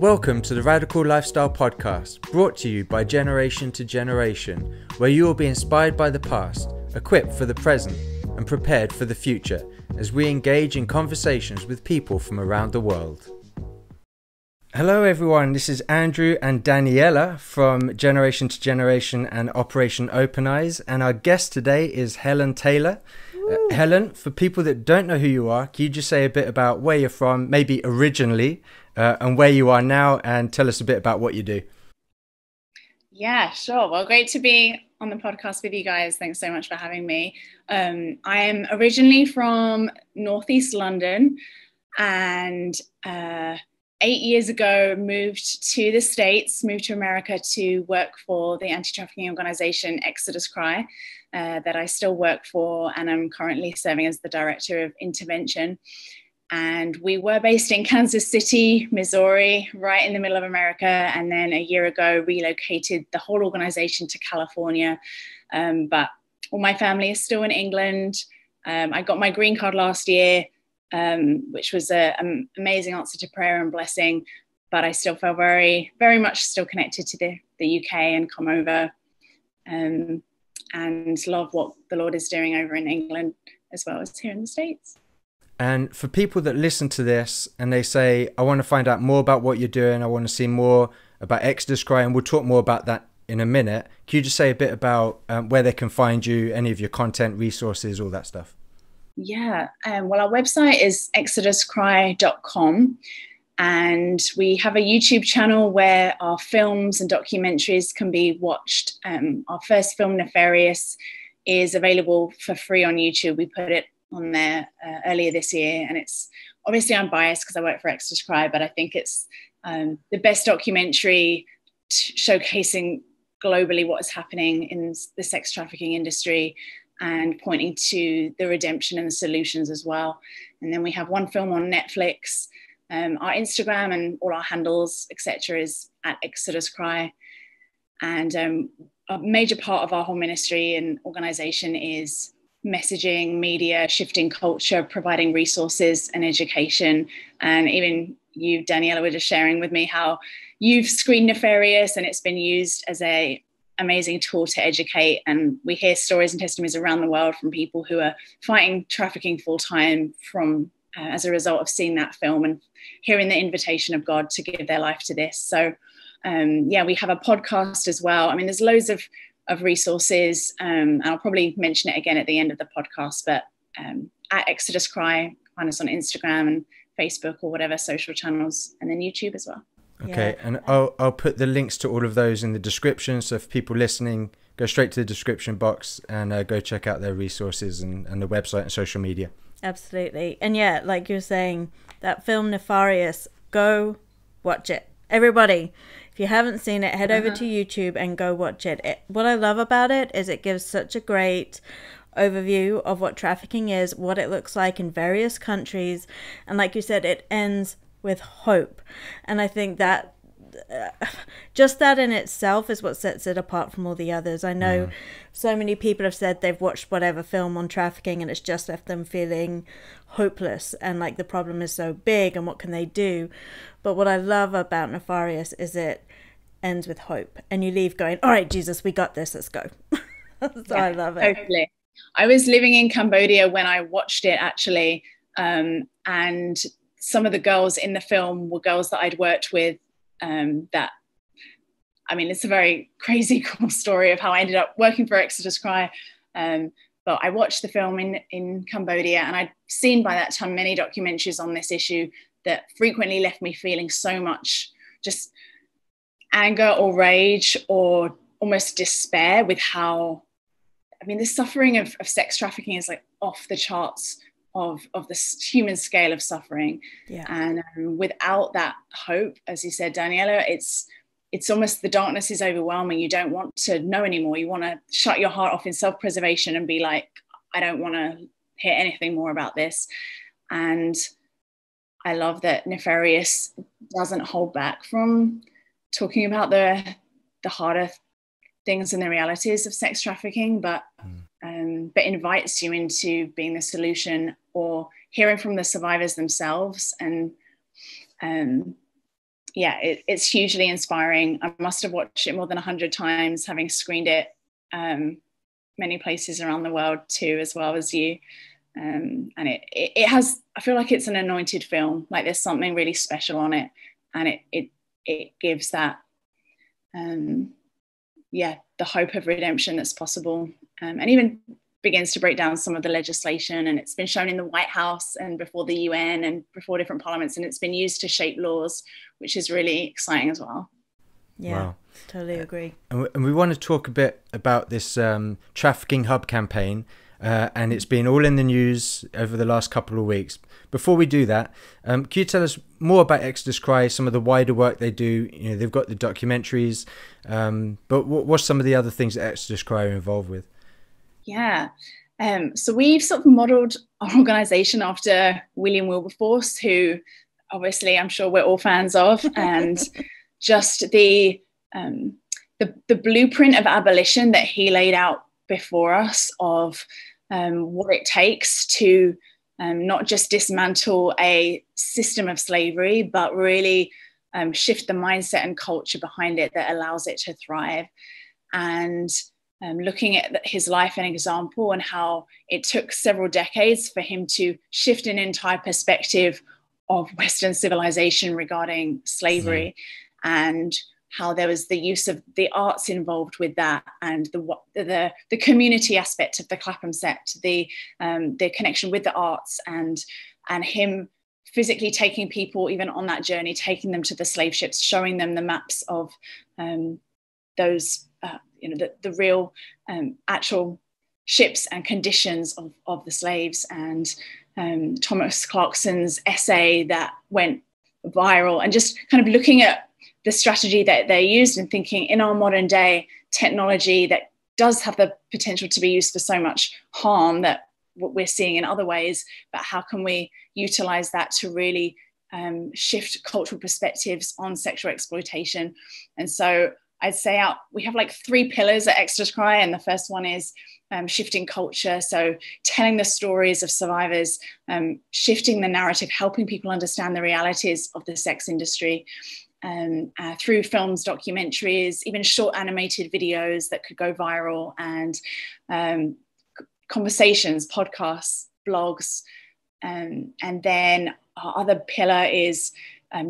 Welcome to the Radical Lifestyle Podcast, brought to you by Generation to Generation, where you will be inspired by the past, equipped for the present, and prepared for the future, as we engage in conversations with people from around the world. Hello everyone, this is Andrew and Daniela from Generation to Generation and Operation Open Eyes, and our guest today is Helen Taylor. Helen, for people that don't know who you are, can you just say a bit about where you're from, maybe originally, and where you are now, and tell us a bit about what you do? Yeah, sure. Well, great to be on the podcast with you guys. Thanks so much for having me. I am originally from Northeast London, and 8 years ago, moved to the States, moved to America to work for the anti-trafficking organization Exodus Cry, that I still work for, and I'm currently serving as the Director of Intervention. And we were based in Kansas City, Missouri, right in the middle of America, and then a year ago relocated the whole organization to California. But all my family is still in England. I got my green card last year, which was an amazing answer to prayer and blessing, but I still feel very, very much still connected to the UK and come over and love what the Lord is doing over in England as well as here in the States. And for people that listen to this and they say, I want to find out more about what you're doing, I want to see more about Exodus Cry, and we'll talk more about that in a minute, can you just say a bit about where they can find you, any of your content, resources, all that stuff? Yeah, well, our website is exoduscry.com, and we have a YouTube channel where our films and documentaries can be watched. Our first film, Nefarious, is available for free on YouTube. We put it on there earlier this year, and it's obviously, I'm biased because I work for Exodus Cry, but I think it's the best documentary showcasing globally what is happening in the sex trafficking industry, and pointing to the redemption and the solutions as well. And then we have one film on Netflix. Our Instagram and all our handles, etc., is at Exodus Cry. And a major part of our whole ministry and organization is messaging, media, shifting culture, providing resources and education. And even you, Daniela, were just sharing with me how you've screened Nefarious, and it's been used as a amazing tool to educate, and we hear stories and testimonies around the world from people who are fighting trafficking full-time from as a result of seeing that film and hearing the invitation of God to give their life to this. So yeah, we have a podcast as well. I mean, there's loads of resources, and I'll probably mention it again at the end of the podcast, but at Exodus Cry, find us on Instagram and Facebook or whatever social channels, and then YouTube as well. Okay, yeah. And I'll put the links to all of those in the description, so if people listening, go straight to the description box and go check out their resources and the website and social media. Absolutely. And yeah, like you're saying, that film Nefarious, go watch it. Everybody, if you haven't seen it, head over to YouTube and go watch it. What I love about it is it gives such a great overview of what trafficking is, what it looks like in various countries, and like you said, it ends with hope. And I think that just that in itself is what sets it apart from all the others. I know so many people have said they've watched whatever film on trafficking and it's just left them feeling hopeless and like the problem is so big and what can they do. But what I love about Nefarious is it ends with hope and you leave going, all right, Jesus, we got this, let's go. So yeah, I love it. Totally. I was living in Cambodia when I watched it, actually, and some of the girls in the film were girls that I'd worked with. That, I mean, it's a very crazy, cool story of how I ended up working for Exodus Cry. But I watched the film in Cambodia, and I'd seen by that time many documentaries on this issue that frequently left me feeling so much just anger or rage or almost despair with how, I mean, the suffering of sex trafficking is like off the charts of this human scale of suffering. Yeah. And without that hope, as you said, Daniela, it's almost the darkness is overwhelming. You don't want to know anymore. You want to shut your heart off in self-preservation and be like, I don't want to hear anything more about this. And I love that Nefarious doesn't hold back from talking about the harder things and the realities of sex trafficking, but invites you into being the solution or hearing from the survivors themselves. And yeah, it's hugely inspiring. I must have watched it more than 100 times, having screened it many places around the world too, as well as you. And it has, I feel like it's an anointed film, like there's something really special on it. And it gives that, the hope of redemption that's possible, and even begins to break down some of the legislation. And it's been shown in the White House and before the UN and before different parliaments, and it's been used to shape laws, which is really exciting as well. Yeah, wow. Totally agree. And we want to talk a bit about this Trafficking Hub campaign, and it's been all in the news over the last couple of weeks. Before we do that, can you tell us more about Exodus Cry, some of the wider work they do? You know, they've got the documentaries, but what's some of the other things that Exodus Cry are involved with? Yeah, so we've sort of modelled our organisation after William Wilberforce, who obviously I'm sure we're all fans of, and just the blueprint of abolition that he laid out before us of what it takes to not just dismantle a system of slavery, but really shift the mindset and culture behind it that allows it to thrive. And looking at his life and example and how it took several decades for him to shift an entire perspective of Western civilization regarding slavery, and how there was the use of the arts involved with that, and the community aspect of the Clapham sect, the connection with the arts, and him physically taking people even on that journey, taking them to the slave ships, showing them the maps of those the real actual ships and conditions of the slaves, and Thomas Clarkson's essay that went viral, and just kind of looking at the strategy that they used and thinking in our modern day technology that does have the potential to be used for so much harm that what we're seeing in other ways, but how can we utilize that to really shift cultural perspectives on sexual exploitation? And so I'd say we have like 3 pillars at Exodus Cry, and the first one is shifting culture. So telling the stories of survivors, shifting the narrative, helping people understand the realities of the sex industry through films, documentaries, even short animated videos that could go viral, and conversations, podcasts, blogs. And then our other pillar is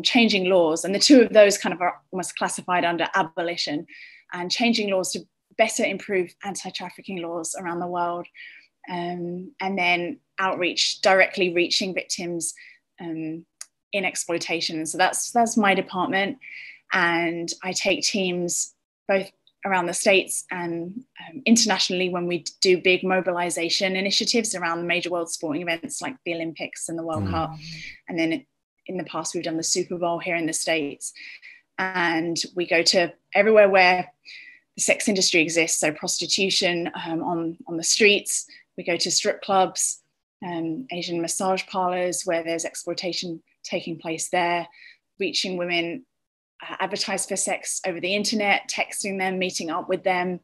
changing laws, and the two of those kind of are almost classified under abolition, and changing laws to better improve anti-trafficking laws around the world, and then outreach, directly reaching victims in exploitation. And so that's my department, and I take teams both around the States and internationally when we do big mobilization initiatives around major world sporting events like the Olympics and the World Cup, and then in the past, we've done the Super Bowl here in the States, and we go to everywhere where the sex industry exists. So prostitution on the streets. We go to strip clubs, Asian massage parlors where there's exploitation taking place there, reaching women, advertise for sex over the internet, texting them, meeting up with them,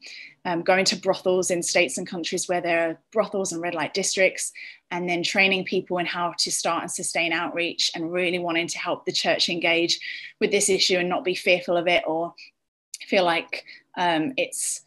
going to brothels in states and countries where there are brothels and red light districts, and then training people in how to start and sustain outreach, and really wanting to help the church engage with this issue and not be fearful of it or feel like it's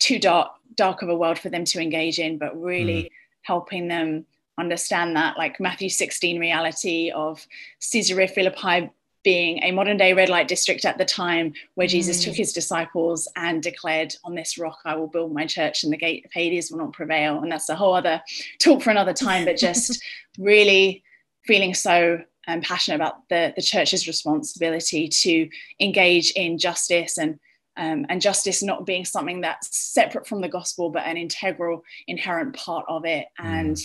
too dark of a world for them to engage in, but really helping them understand that, like Matthew 16 reality of Caesarea Philippi being a modern day red light district at the time where Jesus took his disciples and declared, on this rock I will build my church and the gate of Hades will not prevail. And that's a whole other talk for another time, but just really feeling so passionate about the church's responsibility to engage in justice, and justice not being something that's separate from the gospel, but an integral, inherent part of it. And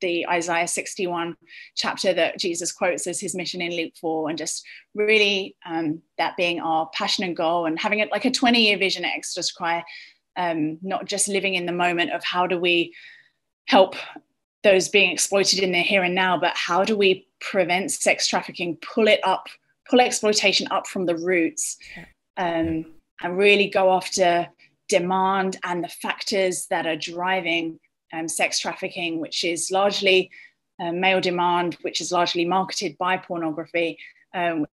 the Isaiah 61 chapter that Jesus quotes as his mission in Luke 4, and just really that being our passion and goal, and having it like a 20-year vision at Exodus Cry, not just living in the moment of how do we help those being exploited in the here and now, but how do we prevent sex trafficking, pull exploitation up from the roots, and really go after demand and the factors that are driving sex trafficking, which is largely male demand, which is largely marketed by pornography,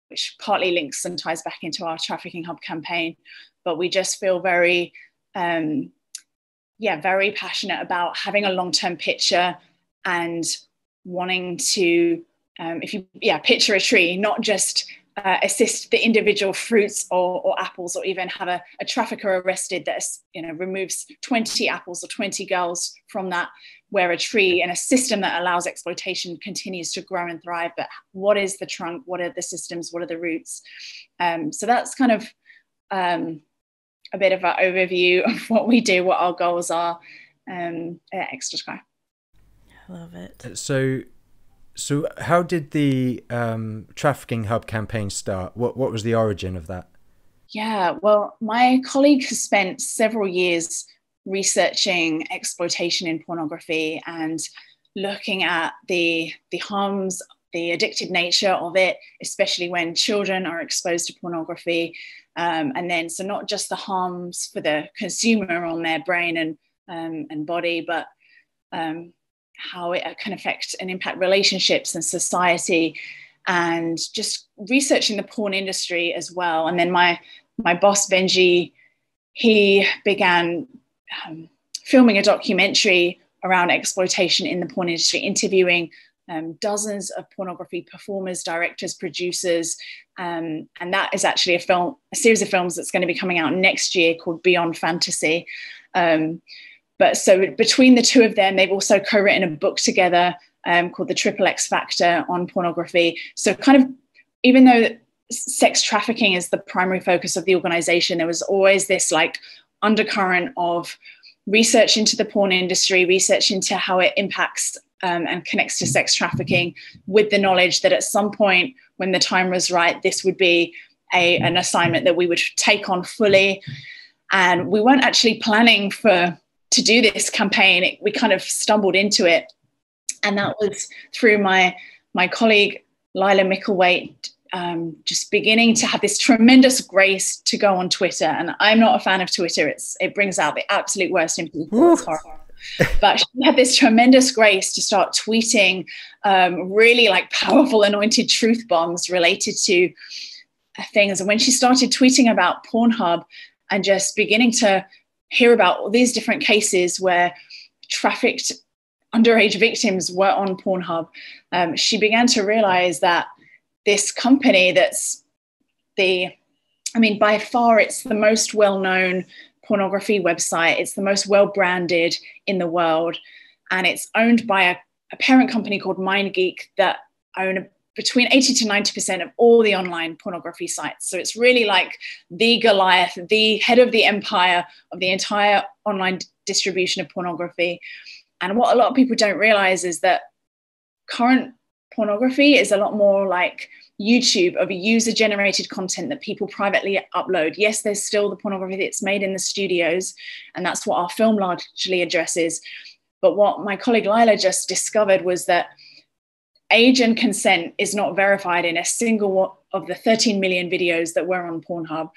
which partly links and ties back into our Trafficking Hub campaign. But we just feel very, very passionate about having a long-term picture and wanting to, picture a tree, not just assist the individual fruits or apples, or even have a trafficker arrested that removes 20 apples or 20 girls from that, where a tree and a system that allows exploitation continues to grow and thrive. But what is the trunk? What are the systems? What are the roots? So that's kind of a bit of an overview of what we do, what our goals are at Exodus Cry. I love it. So how did the Trafficking Hub campaign start? What was the origin of that? Yeah, well, my colleague has spent several years researching exploitation in pornography and looking at the harms, the addictive nature of it, especially when children are exposed to pornography. And then, so not just the harms for the consumer on their brain and body, but how it can affect and impact relationships and society, and just researching the porn industry as well. And then my boss, Benji, he began filming a documentary around exploitation in the porn industry, interviewing dozens of pornography performers, directors, producers, and that is actually a series of films that's going to be coming out next year called Beyond Fantasy. But so between the two of them, they've also co-written a book together called The Triple X Factor on pornography. So kind of, even though sex trafficking is the primary focus of the organization, there was always this like undercurrent of research into the porn industry, research into how it impacts and connects to sex trafficking, with the knowledge that at some point when the time was right, this would be an assignment that we would take on fully. And we weren't actually planning to do this campaign. We kind of stumbled into it, and that was through my colleague Lila Micklewaite just beginning to have this tremendous grace to go on Twitter. And I'm not a fan of Twitter. It brings out the absolute worst in people. It's horrible. But she had this tremendous grace to start tweeting really like powerful anointed truth bombs related to things. And when she started tweeting about Pornhub and just beginning to hear about all these different cases where trafficked underage victims were on Pornhub, she began to realize that this company that's by far it's the most well-known pornography website, it's the most well-branded in the world, and it's owned by a parent company called MindGeek that own between 80 to 90% of all the online pornography sites. So it's really like the Goliath, the head of the empire of the entire online distribution of pornography. And what a lot of people don't realize is that current pornography is a lot more like YouTube, of user-generated content that people privately upload. Yes, there's still the pornography that's made in the studios, and that's what our film largely addresses. But what my colleague Lila just discovered was that age and consent is not verified in a single of the 13 million videos that were on Pornhub.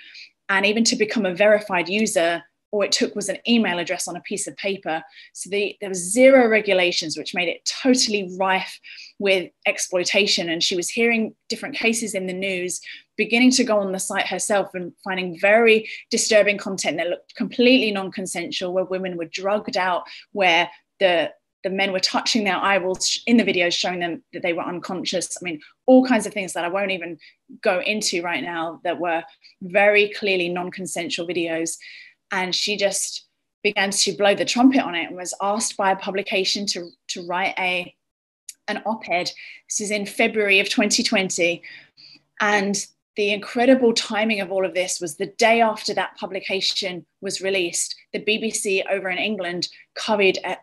And even to become a verified user, all it took was an email address on a piece of paper. So there was zero regulations, which made it totally rife with exploitation. And she was hearing different cases in the news, beginning to go on the site herself and finding very disturbing content that looked completely non-consensual, where women were drugged out, where the men were touching their eyeballs in the videos, showing them that they were unconscious. I mean, all kinds of things that I won't even go into right now that were very clearly non-consensual videos. And she just began to blow the trumpet on it and was asked by a publication to write an op-ed. This is in February of 2020. And the incredible timing of all of this was the day after that publication was released, the BBC over in England covered a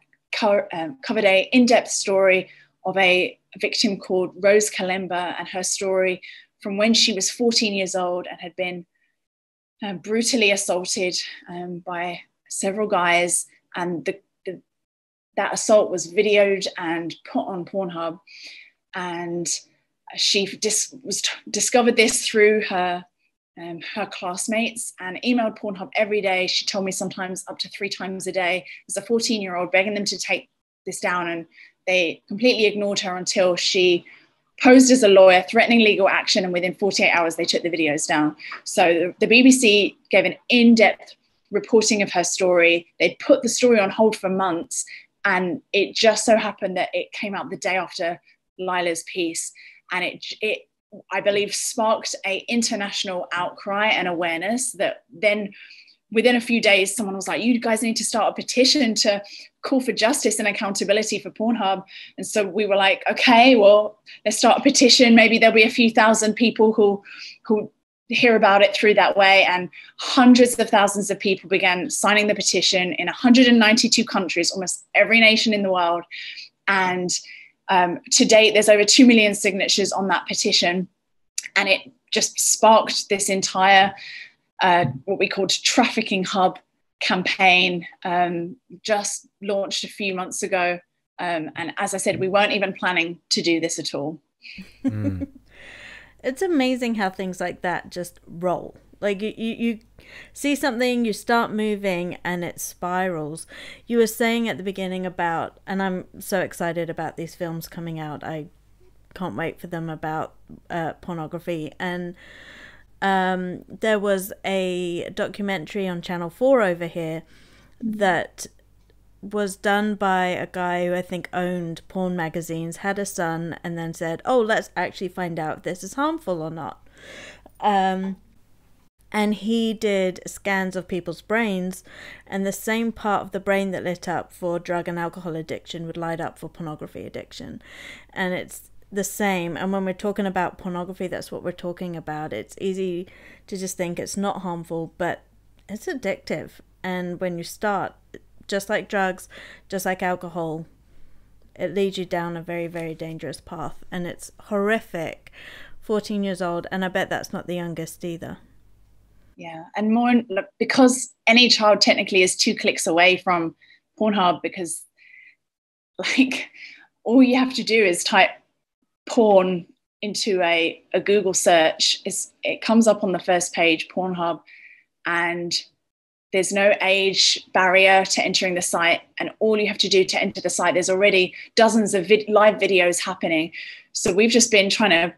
in-depth story of a victim called Rose Kalemba, and her story from when she was 14 years old and had been brutally assaulted by several guys. And that assault was videoed and put on Pornhub. And she discovered this through her classmates and emailed Pornhub every day. She told me sometimes up to 3 times a day, as a 14-year-old, begging them to take this down, and they completely ignored her until she posed as a lawyer, threatening legal action, and within 48 hours, they took the videos down. So the BBC gave an in-depth reporting of her story. They'd put the story on hold for months, and it just so happened that it came out the day after Lila's piece, and it I believe sparked a international outcry and awareness that then within a few days, someone was like, you guys need to start a petition to call for justice and accountability for Pornhub. And so we were like, okay, well, let's start a petition. Maybe there'll be a few thousand people who hear about it through that way. And hundreds of thousands of people began signing the petition in 192 countries, almost every nation in the world. And to date, there's over 2 million signatures on that petition. And it just sparked this entire what we called Trafficking Hub campaign, just launched a few months ago. And as I said, we weren't even planning to do this at all. Mm. It's amazing how things like that just roll. Like you see something, you start moving, and it spirals. You were saying at the beginning about, and I'm so excited about these films coming out. I can't wait for them, about pornography. And there was a documentary on Channel 4 over here that was done by a guy who I think owned porn magazines, had a son, and then said, oh, let's actually find out if this is harmful or not. And he did scans of people's brains, and the same part of the brain that lit up for drug and alcohol addiction would light up for pornography addiction. And it's the same. And when we're talking about pornography, that's what we're talking about. It's easy to just think it's not harmful, but it's addictive. And when you start, just like drugs, just like alcohol, it leads you down a very, very dangerous path. And it's horrific. 14 years old, and I bet that's not the youngest either. Yeah, and more because any child technically is 2 clicks away from Pornhub, because like all you have to do is type porn into a Google search, it comes up on the first page, Pornhub, and there's no age barrier to entering the site, and all you have to do to enter the site, there's already dozens of live videos happening. So we've just been trying to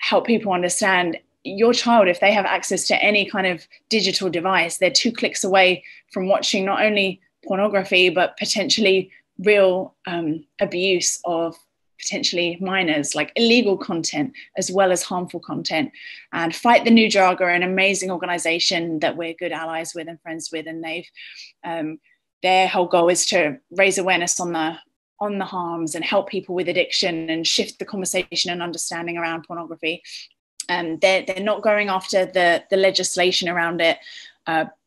help people understand your child, if they have access to any kind of digital device, they're 2 clicks away from watching not only pornography but potentially real abuse of potentially minors, like illegal content as well as harmful content. And Fight the New Drug are an amazing organization that we're good allies with and friends with, and they've their whole goal is to raise awareness on the harms and help people with addiction and shift the conversation and understanding around pornography. They're not going after the legislation around it,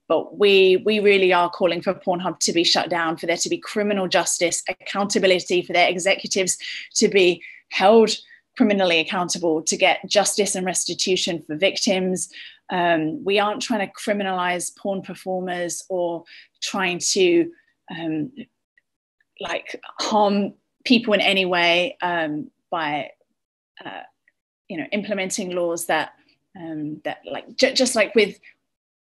but we really are calling for Pornhub to be shut down, for there to be criminal justice, accountability, for their executives to be held criminally accountable, to get justice and restitution for victims. We aren't trying to criminalize porn performers or trying to harm people in any way by implementing laws that with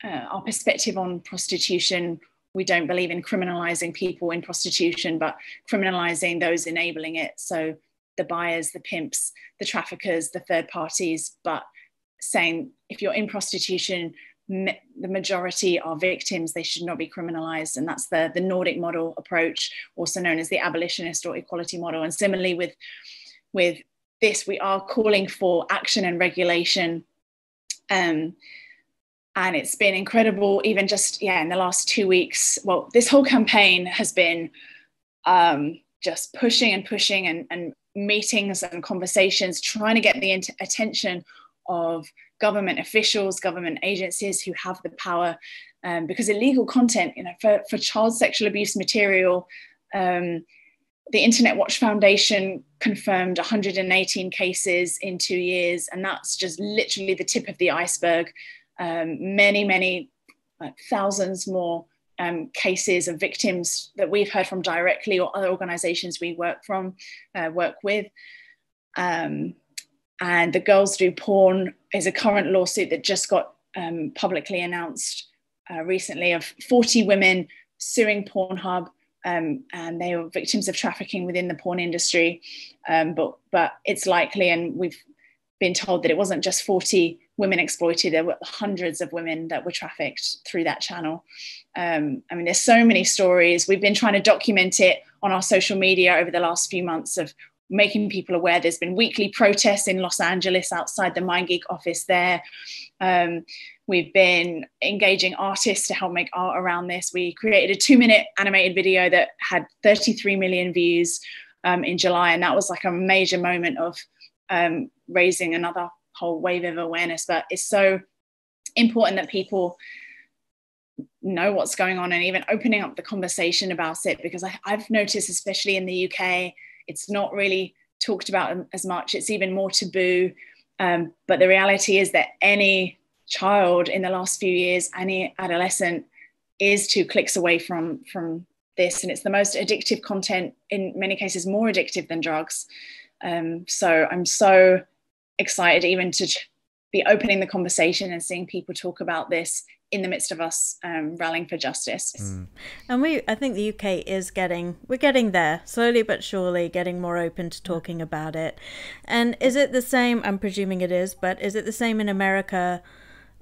our perspective on prostitution, we don't believe in criminalizing people in prostitution, but criminalizing those enabling it. So the buyers, the pimps, the traffickers, the third parties, but saying if you're in prostitution, the majority are victims, they should not be criminalized. And that's the Nordic model approach, also known as the abolitionist or equality model. And similarly with this, we are calling for action and regulation. And it's been incredible, even just, in the last 2 weeks. Well, this whole campaign has been just pushing and meetings and conversations, trying to get the attention of government officials, government agencies who have the power, because illegal content, for child sexual abuse material, the Internet Watch Foundation confirmed 118 cases in 2 years, and that's just literally the tip of the iceberg. Many thousands more cases of victims that we've heard from directly, or other organizations we work with. And the Girls Do Porn is a current lawsuit that just got publicly announced recently, of 40 women suing Pornhub and they were victims of trafficking within the porn industry. But it's likely, and we've been told, that it wasn't just 40 women exploited. There were hundreds of women that were trafficked through that channel. I mean, there's so many stories. We've been trying to document it on our social media over the last few months, of making people aware. There's been weekly protests in Los Angeles outside the MindGeek office there. We've been engaging artists to help make art around this. We created a 2-minute animated video that had 33 million views in July. And that was like a major moment of raising another whole wave of awareness. But it's so important that people know what's going on, and even opening up the conversation about it, because I've noticed, especially in the UK, it's not really talked about as much. It's even more taboo. But the reality is that any child in the last few years, any adolescent, is 2 clicks away from this. And it's the most addictive content, in many cases more addictive than drugs. So I'm so excited even to be opening the conversation and seeing people talk about this in the midst of us rallying for justice. And I think the UK is we're getting there, slowly but surely, getting more open to talking about it. And is it the same, I'm presuming it is, but is it the same in America,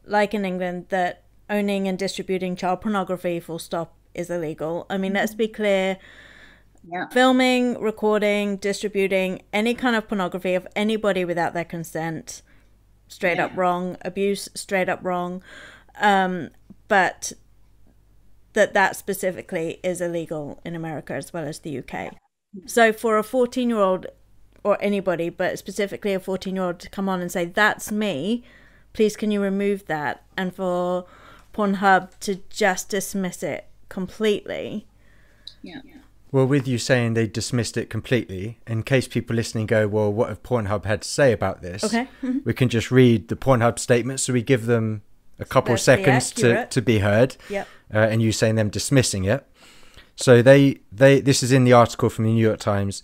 like in England, that owning and distributing child pornography, full stop, is illegal? I mean, let's be clear. Yeah. Filming, recording, distributing any kind of pornography of anybody without their consent, straight up wrong. Abuse, straight up wrong. But that specifically is illegal in America as well as the UK. So for a 14-year-old, or anybody, but specifically a 14-year-old, to come on and say, "That's me, please can you remove that?" and for Pornhub to just dismiss it completely. Yeah. Well, with you saying they dismissed it completely, in case people listening go, well, what have Pornhub had to say about this? Okay. Mm-hmm. We can just read the Pornhub statement, so we give them a couple of seconds to be heard. Yep. And you saying them dismissing it. So this is in the article from the New York Times.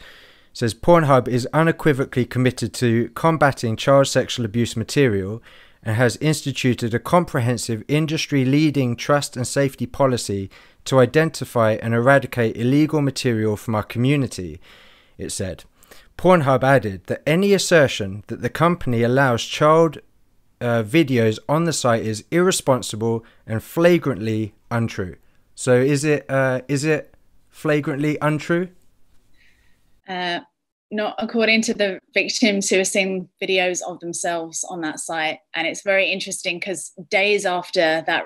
It says, Pornhub is unequivocally committed to combating child sexual abuse material and has instituted a comprehensive industry-leading trust and safety policy to identify and eradicate illegal material from our community, it said. Pornhub added that any assertion that the company allows child videos on the site is irresponsible and flagrantly untrue. So is it flagrantly untrue? Not according to the victims who are seeing videos of themselves on that site. And it's very interesting, because days after that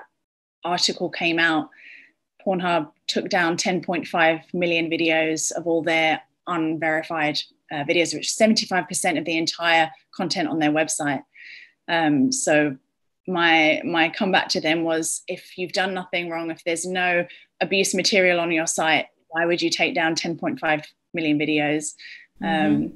article came out, Pornhub took down 10.5 million videos of all their unverified videos, which is 75% of the entire content on their website. So my comeback to them was, if you've done nothing wrong, if there's no abuse material on your site, why would you take down 10.5 million videos? And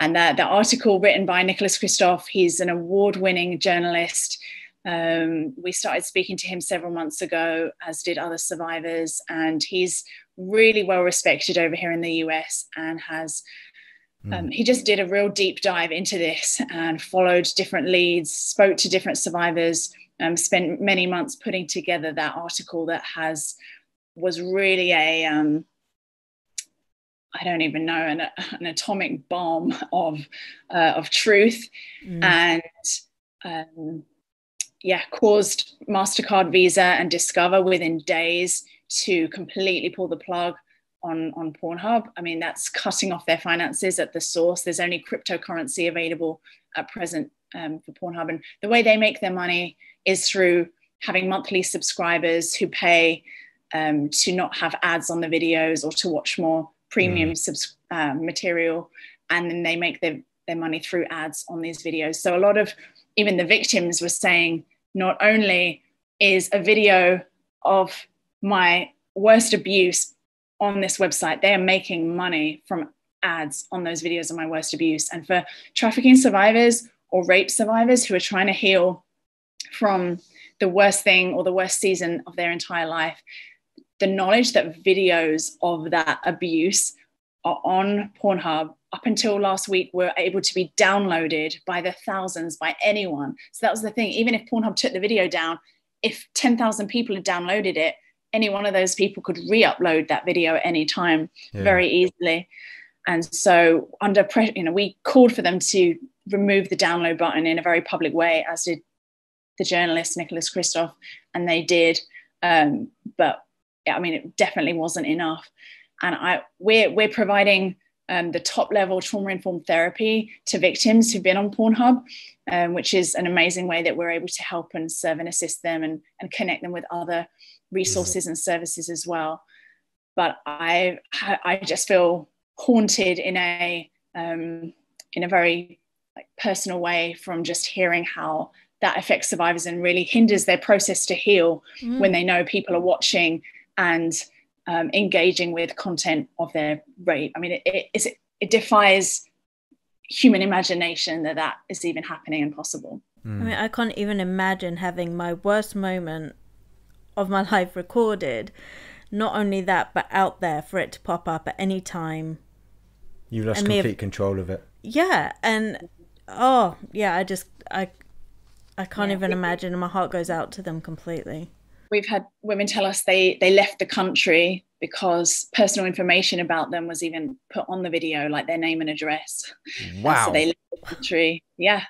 the article written by Nicholas Kristof, he's an award-winning journalist. We started speaking to him several months ago, as did other survivors, and he's really well respected over here in the US, and has he just did a real deep dive into this and followed different leads, spoke to different survivors, spent many months putting together that article that was really a I don't even know, an atomic bomb of truth. And caused MasterCard, Visa and Discover within days to completely pull the plug on Pornhub. I mean, that's cutting off their finances at the source. There's only cryptocurrency available at present for Pornhub. And the way they make their money is through having monthly subscribers who pay to not have ads on the videos, or to watch more premium material. And then they make their money through ads on these videos. So a lot of even the victims were saying, not only is a video of my worst abuse on this website, they are making money from ads on those videos of my worst abuse. And for trafficking survivors or rape survivors who are trying to heal from the worst thing or the worst season of their entire life, the knowledge that videos of that abuse are on Pornhub, up until last week, were able to be downloaded by the thousands, by anyone. So that was the thing. Even if Pornhub took the video down, if 10,000 people had downloaded it, any one of those people could re-upload that video at any time very easily. And so under pressure, you know, we called for them to remove the download button in a very public way, as did the journalist Nicholas Kristof, and they did. But yeah, I mean, it definitely wasn't enough. And we're providing the top level trauma-informed therapy to victims who've been on Pornhub, which is an amazing way that we're able to help and serve and assist them and connect them with other resources and services as well. But I just feel haunted in a very personal way from just hearing how that affects survivors and really hinders their process to heal when they know people are watching and engaging with content of their rape. I mean, it defies human imagination that that is even happening and possible. I mean, I can't even imagine having my worst moment of my life recorded. Not only that, but out there for it to pop up at any time. You lost complete control of it. Yeah. And oh yeah, I can't even imagine, and my heart goes out to them completely. We've had women tell us they left the country because personal information about them was even put on the video, like their name and address. Wow. So they left the country. Yeah.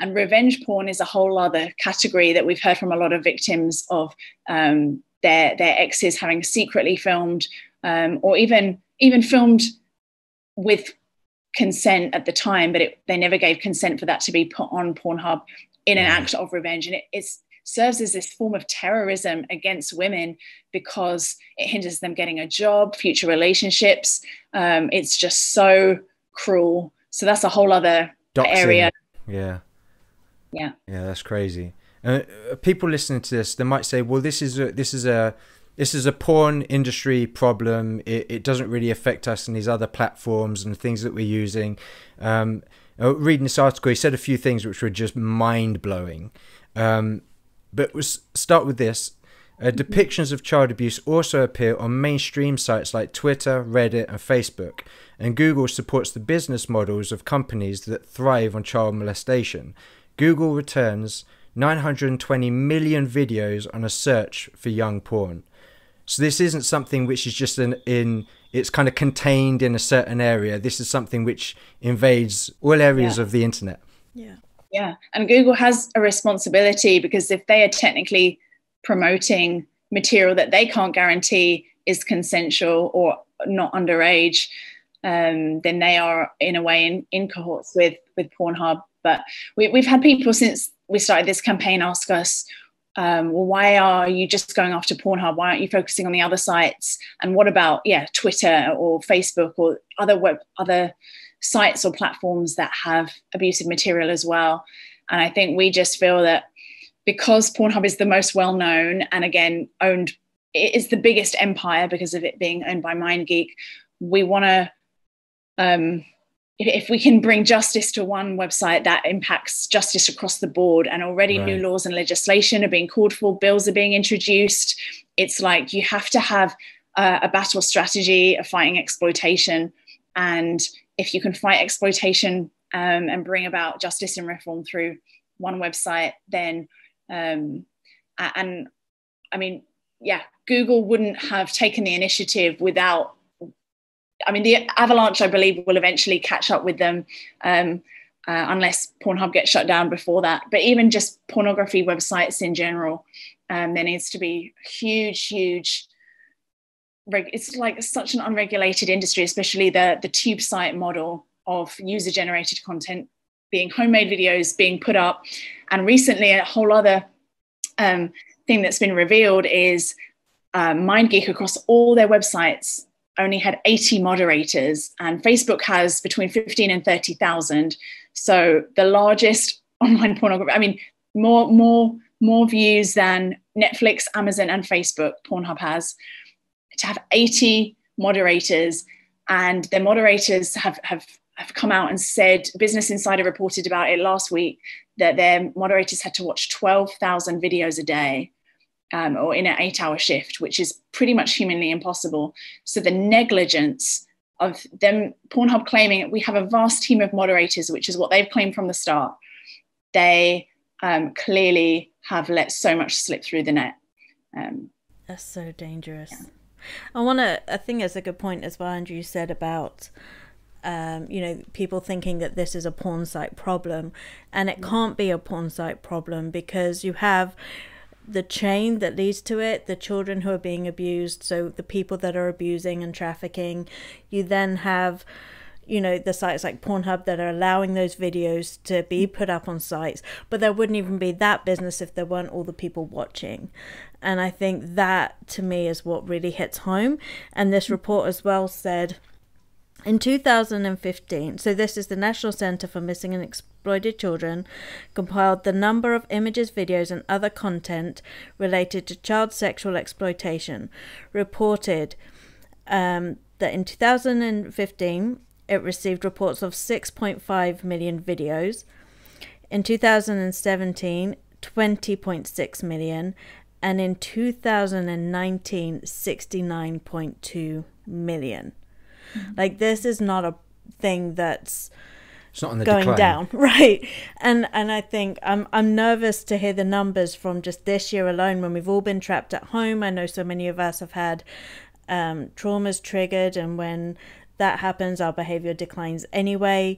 And revenge porn is a whole other category that we've heard from a lot of victims of, their exes having secretly filmed, or even filmed with consent at the time, but they never gave consent for that to be put on Pornhub in an act of revenge. And it serves as this form of terrorism against women because it hinders them getting a job, future relationships. It's just so cruel. So that's a whole other area. Yeah. Yeah. Yeah, that's crazy. People listening to this, they might say, well, this is a porn industry problem. It doesn't really affect us and these other platforms and things that we're using. Reading this article, he said a few things which were just mind-blowing. But we'll start with this. Depictions of child abuse also appear on mainstream sites like Twitter, Reddit, and Facebook. And Google supports the business models of companies that thrive on child molestation. Google returns 920 million videos on a search for young porn. So this isn't something which is just it's kind of contained in a certain area. This is something which invades all areas of the internet. Yeah. Yeah. And Google has a responsibility, because if they are technically promoting material that they can't guarantee is consensual or not underage, then they are in a way in cohorts with Pornhub. But we've had people since we started this campaign ask us, well, why are you just going after Pornhub? Why aren't you focusing on the other sites? And what about, Twitter or Facebook or other sites or platforms that have abusive material as well? And I think we just feel that because Pornhub is the most well-known and, again, owned, it is the biggest empire because of it being owned by MindGeek, we want to... if we can bring justice to one website, that impacts justice across the board. And already new laws and legislation are being called for, bills are being introduced. It's like you have to have a battle strategy of fighting exploitation. And if you can fight exploitation and bring about justice and reform through one website, then, and I mean, yeah, Google wouldn't have taken the initiative without, I mean, the avalanche, I believe, will eventually catch up with them unless Pornhub gets shut down before that. But even just pornography websites in general, there needs to be huge... It's like such an unregulated industry, especially the tube site model of user-generated content, being homemade videos, being put up. And recently, a whole other thing that's been revealed is MindGeek, across all their websites, only had 80 moderators, and Facebook has between 15 and 30,000. So the largest online pornography, I mean, more views than Netflix, Amazon, and Facebook, Pornhub has, to have 80 moderators. And their moderators have come out and said, Business Insider reported about it last week, that their moderators had to watch 12,000 videos a day. Or in an 8-hour shift, which is pretty much humanly impossible. So the negligence of them, Pornhub claiming we have a vast team of moderators, which is what they've claimed from the start. They clearly have let so much slip through the net. That's so dangerous. Yeah. I think that's a good point as well, Andrew, you said about you know, people thinking that this is a porn site problem, and it can't be a porn site problem because you have the chain that leads to it, the children who are being abused, so the people that are abusing and trafficking. You then have, you know, the sites like Pornhub that are allowing those videos to be put up on sites, but there wouldn't even be that business if there weren't all the people watching. And I think that, to me, is what really hits home. And this report as well said, in 2015, so this is the National Center for Missing and Exploited Children, compiled the number of images, videos, and other content related to child sexual exploitation, reported that in 2015, it received reports of 6.5 million videos. In 2017, 20.6 million. And in 2019, 69.2 million. Like, this is not a thing that's going down, right? And I think I'm nervous to hear the numbers from just this year alone, when we've all been trapped at home. I know so many of us have had traumas triggered, and when that happens, our behavior declines anyway.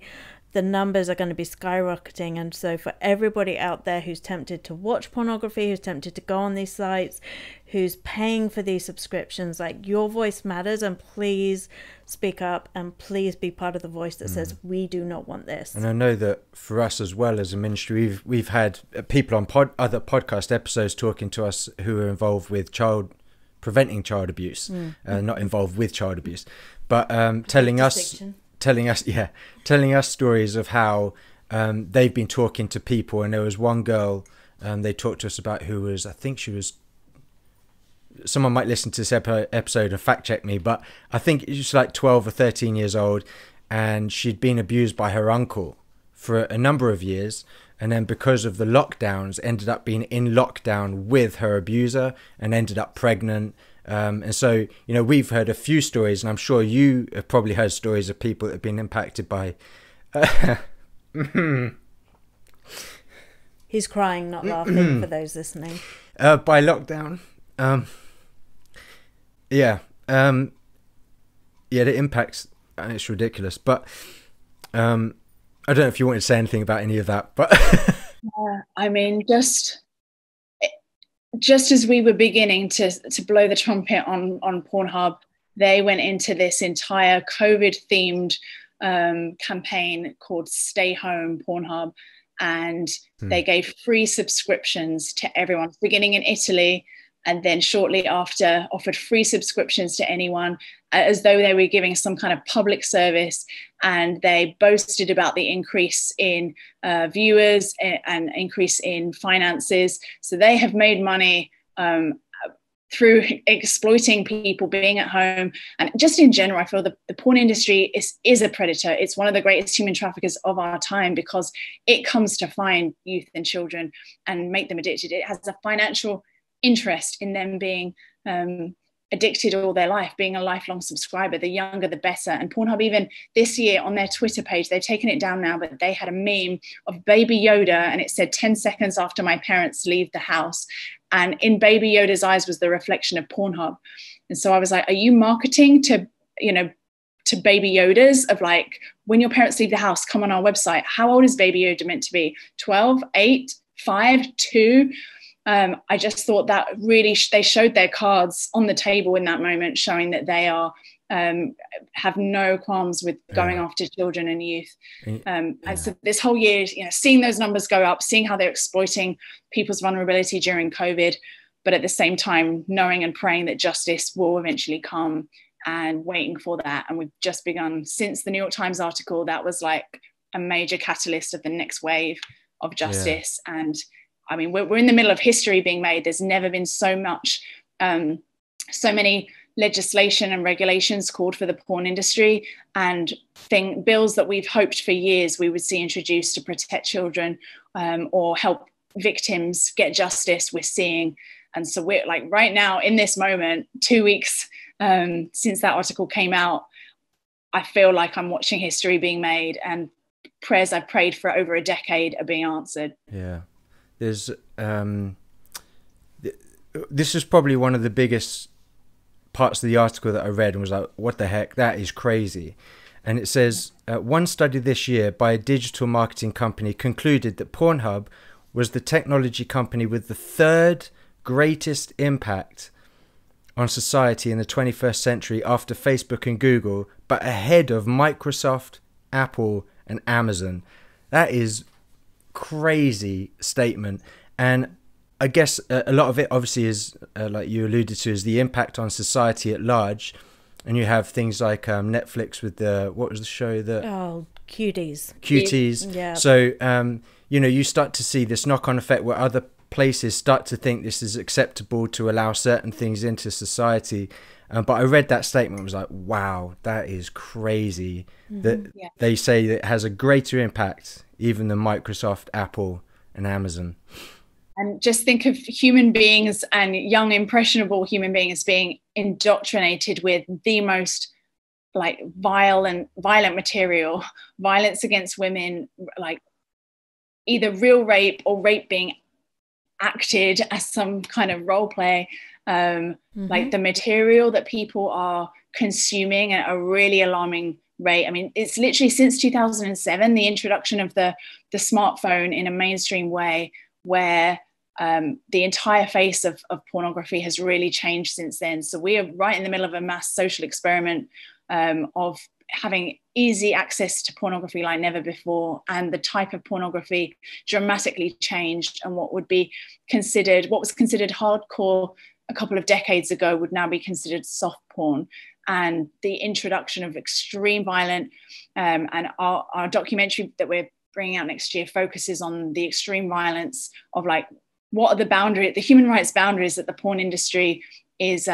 The numbers are going to be skyrocketing. And so for everybody out there who's tempted to watch pornography, who's tempted to go on these sites, who's paying for these subscriptions, like, your voice matters, and please speak up, and please be part of the voice that says, we do not want this. And I know that for us as well as a ministry, we've had people on other podcast episodes talking to us who are involved with preventing child abuse, not involved with child abuse, but telling us stories of how they've been talking to people. And there was one girl they talked to us about who was, I think she was, someone might listen to this episode and fact check me, but I think she's like 12 or 13 years old, and she'd been abused by her uncle for a number of years. And then because of the lockdowns, ended up being in lockdown with her abuser and ended up pregnant. And so, you know, we've heard a few stories, and I'm sure you have probably heard stories of people that have been impacted by... He's crying, not laughing, for those listening. By lockdown. Yeah, the impacts, it's ridiculous. But... I don't know if you want to say anything about any of that, but I mean, just as we were beginning to blow the trumpet on Pornhub, they went into this entire COVID themed campaign called Stay Home Pornhub, and they gave free subscriptions to everyone, beginning in Italy, and then shortly after offered free subscriptions to anyone, as though they were giving some kind of public service. And they boasted about the increase in viewers and increase in finances. So they have made money through exploiting people being at home. And just in general, I feel the porn industry is a predator. It's one of the greatest human traffickers of our time, because it comes to find youth and children and make them addicted. It has a financial interest in them being addicted all their life, being a lifelong subscriber. The younger the better. And Pornhub, even this year on their Twitter page, they've taken it down now, but they had a meme of Baby Yoda, and it said 10 seconds after my parents leave the house, and in Baby Yoda's eyes was the reflection of Pornhub. And so I was like, are you marketing to, you know, to Baby Yodas of like, when your parents leave the house, come on our website? How old is Baby Yoda meant to be? 12, 8, 5, 2? I just thought that really they showed their cards on the table in that moment, showing that they are have no qualms with going after children and youth. And so this whole year, you know, seeing those numbers go up, seeing how they're exploiting people's vulnerability during COVID, but at the same time knowing and praying that justice will eventually come, and waiting for that. And we've just begun. Since the New York Times article, that was like a major catalyst of the next wave of justice. And I mean, we're in the middle of history being made. There's never been so much, so many legislation and regulations called for the porn industry, and bills that we've hoped for years we would see introduced to protect children or help victims get justice, we're seeing. And so we're like, right now in this moment, 2 weeks since that article came out, I feel like I'm watching history being made, and prayers I've prayed for over a decade are being answered. Yeah. There's this is probably one of the biggest parts of the article that I read and was like, what the heck, that is crazy. And it says, one study this year by a digital marketing company concluded that Pornhub was the technology company with the third greatest impact on society in the 21st century after Facebook and Google, but ahead of Microsoft, Apple, and Amazon. That is crazy statement. And I guess a lot of it obviously is, like you alluded to, is the impact on society at large. And you have things like Netflix with the, what was the show that? Oh, Cuties. Cuties. Yeah. So, you know, you start to see this knock-on effect where other places start to think this is acceptable to allow certain things into society. But I read that statement and was like, wow, that is crazy. Mm-hmm. That yeah. They say that it has a greater impact even than Microsoft, Apple, and Amazon. And just think of human beings and young, impressionable human beings being indoctrinated with the most like violent material, violence against women, like either real rape or rape being acted as some kind of role play. Like the material that people are consuming at a really alarming rate. I mean, it's literally since 2007, the introduction of the smartphone in a mainstream way, where the entire face of pornography has really changed since then. So we are right in the middle of a mass social experiment of having easy access to pornography like never before, and the type of pornography dramatically changed, and what would be considered, what was considered hardcore a couple of decades ago would now be considered soft porn. And the introduction of extreme violence, and our documentary that we're bringing out next year focuses on the extreme violence of like, what are the boundary, the human rights boundaries that the porn industry is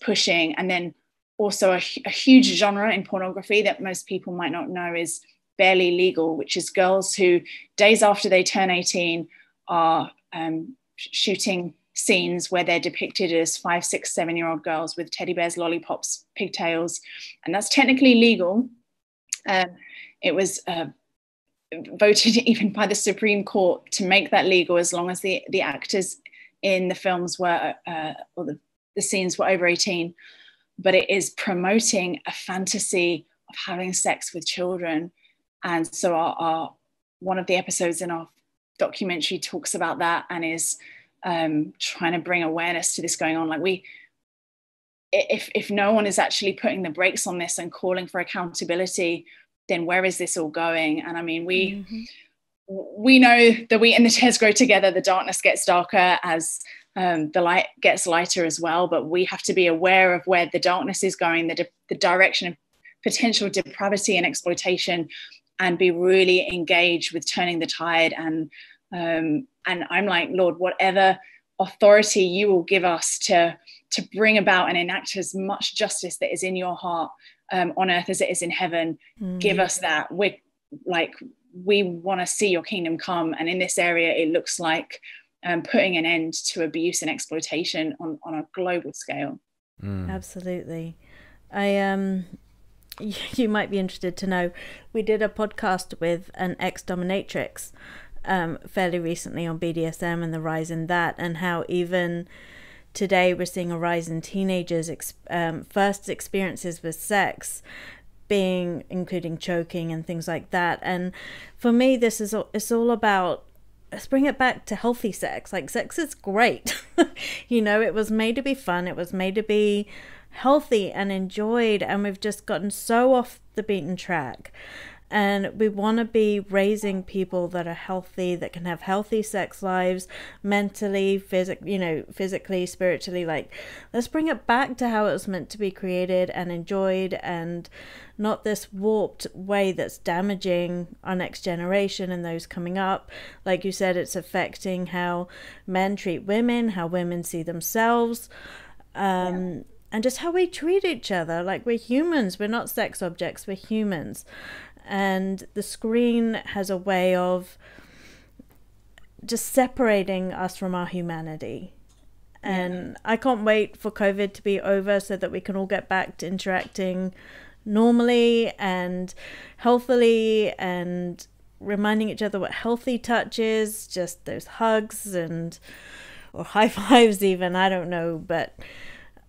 pushing. And then also a huge genre in pornography that most people might not know is barely legal, which is girls who days after they turn 18 are shooting scenes where they're depicted as 5, 6, 7-year-old girls with teddy bears, lollipops, pigtails. And that's technically legal. It was voted even by the Supreme Court to make that legal, as long as the actors in the films were, or the scenes were over 18. But it is promoting a fantasy of having sex with children. And so our one of the episodes in our documentary talks about that, and is trying to bring awareness to this going on. Like if no one is actually putting the brakes on this and calling for accountability, then where is this all going? And I mean, we know the wheat and the tares grow together. The darkness gets darker as the light gets lighter as well. But we have to be aware of where the darkness is going, the direction of potential depravity and exploitation, and be really engaged with turning the tide. And I'm like, Lord, whatever authority you will give us to bring about and enact as much justice that is in your heart, on earth as it is in heaven, give us that. We're like, we want to see your kingdom come. And in this area, it looks like putting an end to abuse and exploitation on a global scale. Absolutely. You might be interested to know, we did a podcast with an ex-dominatrix fairly recently on BDSM and the rise in that, and how even today we're seeing a rise in teenagers' first experiences with sex being, including choking and things like that. And for me, this is all, it's all about, let's bring it back to healthy sex. Like, sex is great. You know, it was made to be fun. It was made to be healthy and enjoyed. And we've just gotten so off the beaten track. And we want to be raising people that are healthy, that can have healthy sex lives, mentally, physically, spiritually. Like, let's bring it back to how it was meant to be created and enjoyed, and not this warped way that's damaging our next generation and those coming up. Like you said, it's affecting how men treat women, how women see themselves, and just how we treat each other. Like, we're humans. We're not sex objects. We're humans. And the screen has a way of just separating us from our humanity. And I can't wait for COVID to be over so that we can all get back to interacting normally and healthily, and reminding each other what healthy touch is, just those hugs and or high fives even, I don't know, but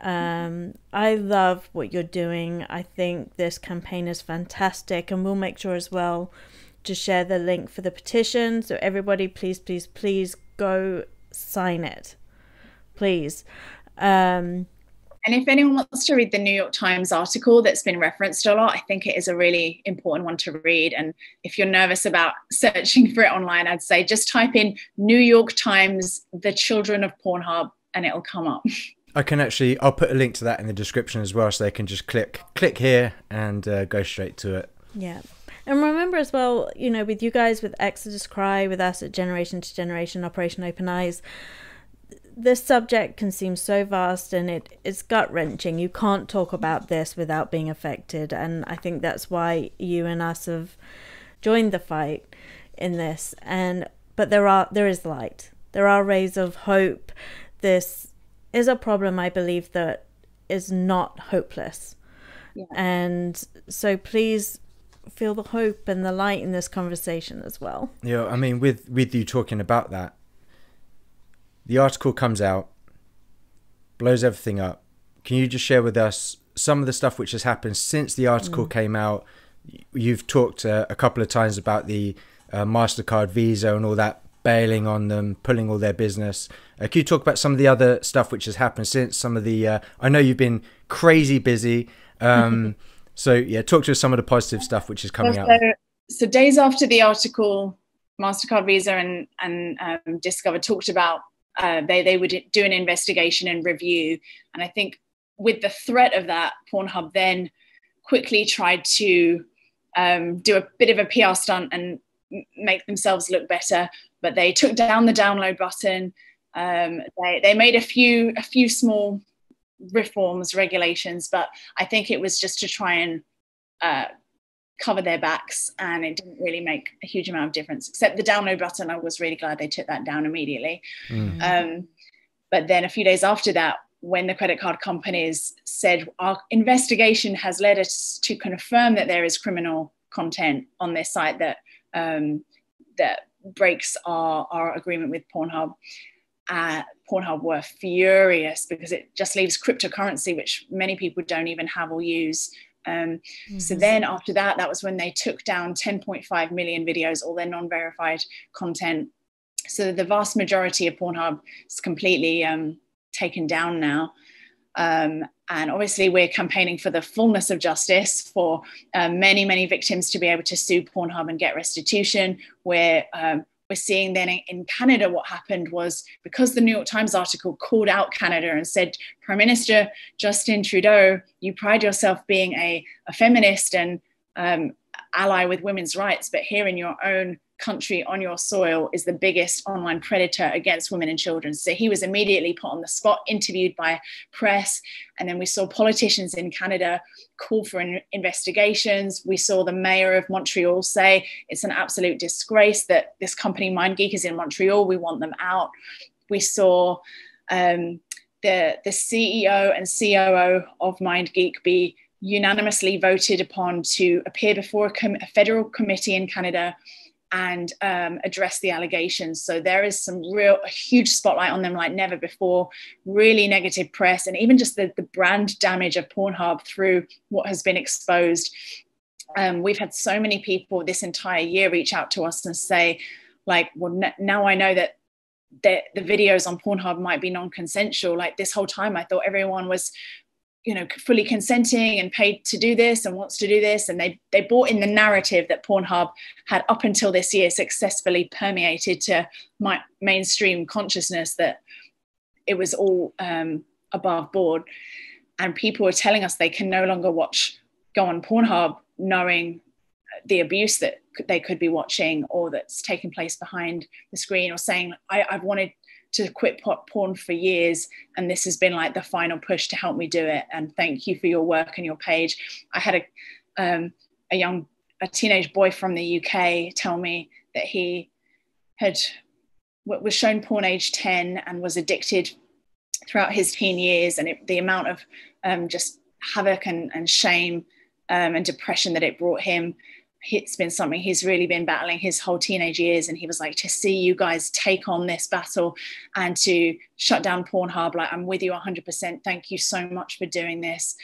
I love what you're doing. I think this campaign is fantastic, and we'll make sure as well to share the link for the petition. So everybody, please, please, please go sign it, please. And if anyone wants to read the New York Times article that's been referenced a lot, I think it is a really important one to read. And if you're nervous about searching for it online, I'd say just type in New York Times, the children of Pornhub, and it'll come up. I can actually, I'll put a link to that in the description as well, so they can just click here and go straight to it. Yeah. And remember as well, you know, with you guys, with Exodus Cry, with us at Generation to Generation, Operation Open Eyes, this subject can seem so vast, and it's gut-wrenching. You can't talk about this without being affected, and I think that's why you and us have joined the fight in this. And but there is light. There are rays of hope. This is a problem, I believe, that is not hopeless. Yeah. And so please feel the hope and the light in this conversation as well. Yeah, I mean, with you talking about that, the article comes out, blows everything up. Can you just share with us some of the stuff which has happened since the article came out? You've talked a couple of times about the MasterCard, Visa and all that, bailing on them, pulling all their business. Can you talk about some of the other stuff which has happened since, some of the, I know you've been crazy busy. So yeah, talk to us some of the positive stuff which is coming out. So days after the article, MasterCard, Visa and Discover talked about they would do an investigation and review. And I think with the threat of that, Pornhub then quickly tried to do a bit of a PR stunt and make themselves look better. But they took down the download button. They made a few small reforms, regulations, but I think it was just to try and cover their backs, and it didn't really make a huge amount of difference, except the download button. I was really glad they took that down immediately. But then a few days after that, when the credit card companies said, our investigation has led us to confirm that there is criminal content on their site that that breaks our agreement with Pornhub, Pornhub were furious, because it just leaves cryptocurrency, which many people don't even have or use. So then after that, that was when they took down 10.5 million videos, all their non-verified content. So the vast majority of Pornhub is completely taken down now. And obviously we're campaigning for the fullness of justice for many, many victims to be able to sue Pornhub and get restitution. We're seeing then in Canada, what happened was, because the New York Times article called out Canada and said, Prime Minister Justin Trudeau, you pride yourself being a feminist and ally with women's rights, but here in your own country, on your soil, is the biggest online predator against women and children. So he was immediately put on the spot, interviewed by press, and then we saw politicians in Canada call for investigations. We saw the mayor of Montreal say it's an absolute disgrace that this company MindGeek is in Montreal, we want them out. We saw the CEO and COO of MindGeek be unanimously voted upon to appear before a federal committee in Canada and address the allegations. So there is a huge spotlight on them like never before, really negative press, and even just the brand damage of Pornhub through what has been exposed. We've had so many people this entire year reach out to us and say, like, well, now I know that the videos on Pornhub might be non-consensual. Like, this whole time I thought everyone was, you know, fully consenting and paid to do this and wants to do this. And they brought in the narrative that Pornhub had up until this year successfully permeated to my mainstream consciousness, that it was all above board. And people are telling us they can no longer go on Pornhub knowing the abuse that they could be watching or that's taking place behind the screen, or saying, I've wanted to quit porn for years, and this has been like the final push to help me do it, and thank you for your work and your page. I had a teenage boy from the UK tell me that he was shown porn age 10 and was addicted throughout his teen years, and the amount of just havoc and shame and depression that it brought him it's been something he's really been battling his whole teenage years. And he was like, to see you guys take on this battle and to shut down Pornhub, like, I'm with you 100%. Thank you so much for doing this.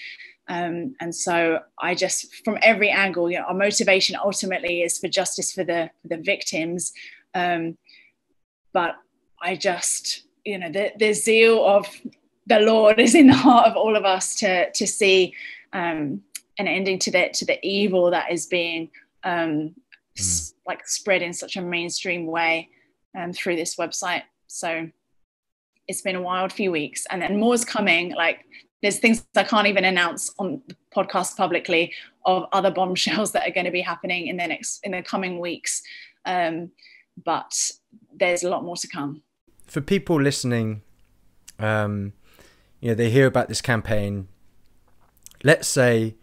And so I just, from every angle, you know, our motivation ultimately is for justice for the victims. But I just, you know, the zeal of the Lord is in the heart of all of us to see an ending to the evil that is being spread in such a mainstream way through this website. So it's been a wild few weeks, and then more's coming. Like, there's things I can't even announce on the podcast publicly of other bombshells that are going to be happening in the coming weeks. But there's a lot more to come. For people listening, you know, they hear about this campaign. Let's say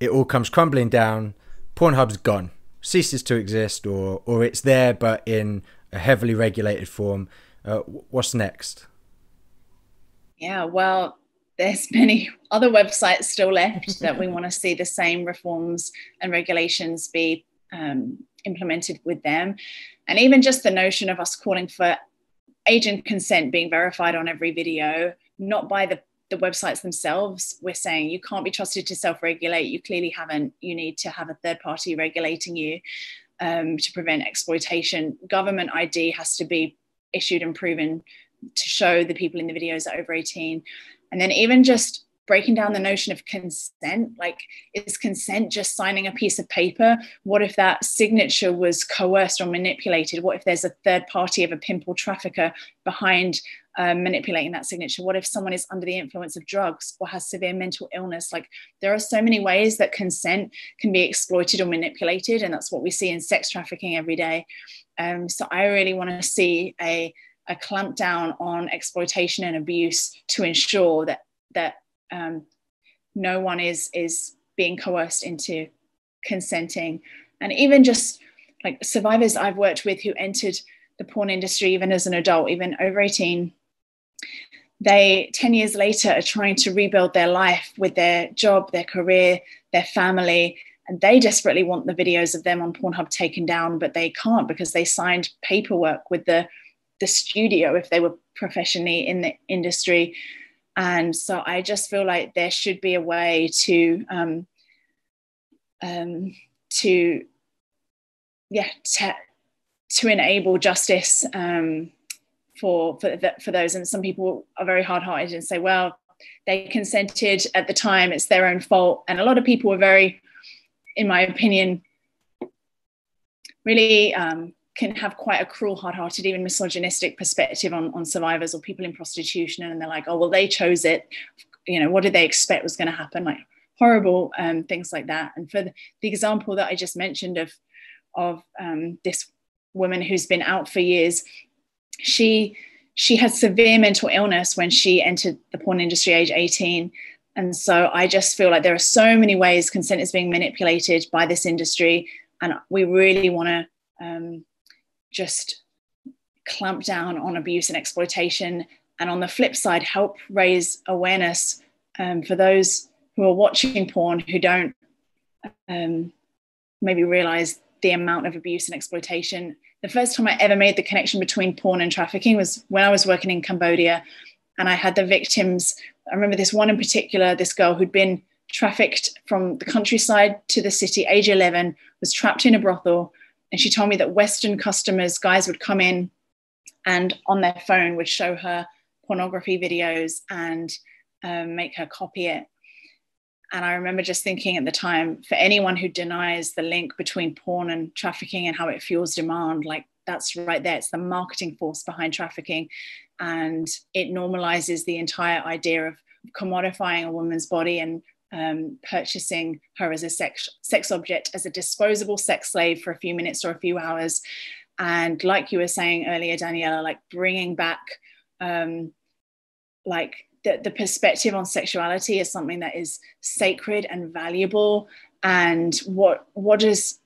it all comes crumbling down, Pornhub's gone, ceases to exist, or it's there but in a heavily regulated form. What's next? Yeah, well, there's many other websites still left that we want to see the same reforms and regulations be implemented with them. And even just the notion of us calling for agent consent being verified on every video, not by the websites themselves. We're saying you can't be trusted to self-regulate. You clearly haven't. You need to have a third party regulating you to prevent exploitation. Government ID has to be issued and proven to show the people in the videos are over 18. And then even just breaking down the notion of consent, like, is consent just signing a piece of paper? What if that signature was coerced or manipulated? What if there's a third party of a pimple trafficker behind manipulating that signature? What if someone is under the influence of drugs or has severe mental illness? Like, there are so many ways that consent can be exploited or manipulated, and that's what we see in sex trafficking every day. So I really want to see a clamp down on exploitation and abuse to ensure that no one is being coerced into consenting. And even just like survivors I've worked with who entered the porn industry, even as an adult, even over 18, they 10 years later are trying to rebuild their life with their job, their career, their family, and they desperately want the videos of them on Pornhub taken down, but they can't because they signed paperwork with the studio if they were professionally in the industry. And so I just feel like there should be a way to enable justice for those. And some people are very hard-hearted and say, well, they consented at the time, it's their own fault. And a lot of people were very, in my opinion, really can have quite a cruel, hard-hearted, even misogynistic perspective on survivors or people in prostitution. And they're like, oh, well, they chose it. You know, what did they expect was going to happen? Like, horrible things like that. And for the example that I just mentioned of this woman who's been out for years, she had severe mental illness when she entered the porn industry age 18. And so I just feel like there are so many ways consent is being manipulated by this industry. And we really want to just clamp down on abuse and exploitation, and on the flip side, help raise awareness for those who are watching porn who don't maybe realize the amount of abuse and exploitation. The first time I ever made the connection between porn and trafficking was when I was working in Cambodia, and I had the victims. I remember this one in particular, this girl who'd been trafficked from the countryside to the city, age 11, was trapped in a brothel. And she told me that Western customers, guys, would come in and on their phone would show her pornography videos and make her copy it. And I remember just thinking at the time, for anyone who denies the link between porn and trafficking and how it fuels demand, like, that's right there. It's the marketing force behind trafficking. And it normalizes the entire idea of commodifying a woman's body and purchasing her as a sex object, as a disposable sex slave for a few minutes or a few hours. And like you were saying earlier, Daniela, like, bringing back like the perspective on sexuality is something that is sacred and valuable. And what is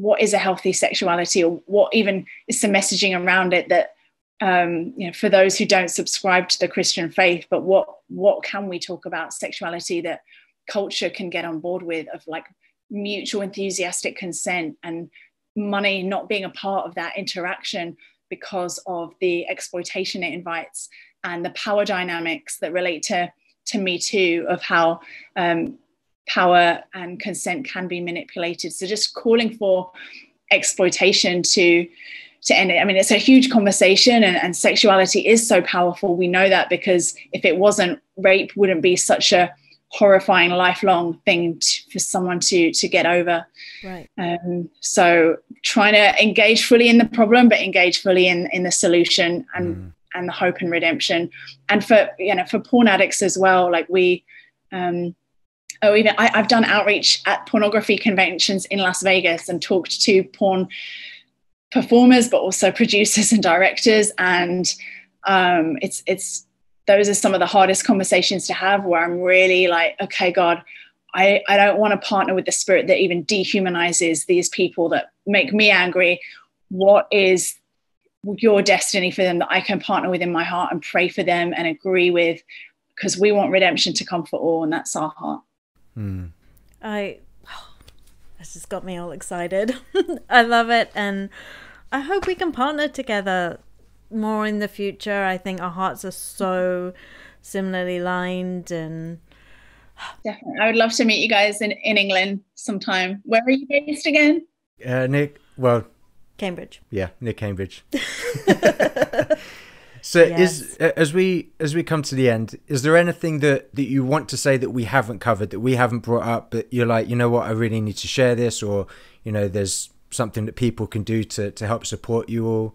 a healthy sexuality, or what even is the messaging around it that you know, for those who don't subscribe to the Christian faith, but what can we talk about sexuality that culture can get on board with, of like mutual enthusiastic consent and money not being a part of that interaction because of the exploitation it invites and the power dynamics that relate to Me Too, of how power and consent can be manipulated. So just calling for exploitation to end it. I mean, it's a huge conversation, and sexuality is so powerful. We know that, because if it wasn't, rape wouldn't be such a horrifying lifelong thing for someone to get over. Right. So trying to engage fully in the problem, but engage fully in the solution and the hope and redemption. And for porn addicts as well, like I've done outreach at pornography conventions in Las Vegas and talked to porn performers, but also producers and directors. And those are some of the hardest conversations to have, where I'm really like, okay, God, I don't want to partner with the spirit that even dehumanizes these people that make me angry. What is your destiny for them that I can partner with in my heart and pray for them and agree with? Because we want redemption to come for all, and that's our heart. That's just got me all excited. I love it. And I hope we can partner together more in the future. I think our hearts are so similarly lined, and definitely, I would love to meet you guys in England sometime. Where are you based again? Cambridge. Yeah, near Cambridge. So yes. As we come to the end, is there anything that you want to say that we haven't covered, that we haven't brought up, that you're like, you know what, I really need to share this, or, you know, there's something that people can do to help support you all?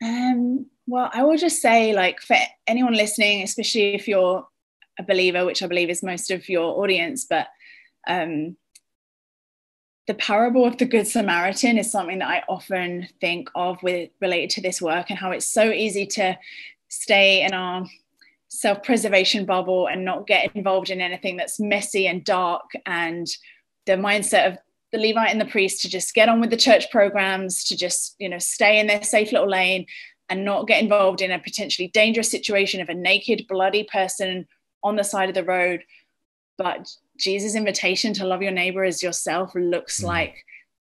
Well, I will just say, like, for anyone listening, especially if you're a believer, which I believe is most of your audience, but the parable of the Good Samaritan is something that I often think of with related to this work, and how it's so easy to stay in our self-preservation bubble and not get involved in anything that's messy and dark, and the mindset of the Levite and the priest to just get on with the church programs, to just, you know, stay in their safe little lane and not get involved in a potentially dangerous situation of a naked, bloody person on the side of the road. But Jesus' invitation to love your neighbor as yourself looks like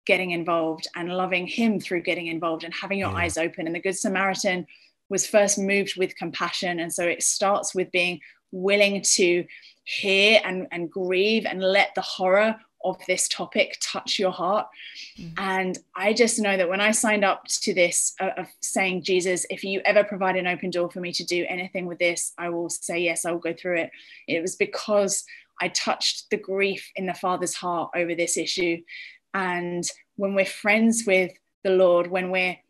getting involved and loving him through getting involved and having your eyes open. And the Good Samaritan was first moved with compassion. And so it starts with being willing to hear and grieve and let the horror of this topic touch your heart. And I just know that when I signed up to this of saying, Jesus, if you ever provide an open door for me to do anything with this, I will say yes, I will go through it. It was because I touched the grief in the Father's heart over this issue. And when we're friends with the Lord, when we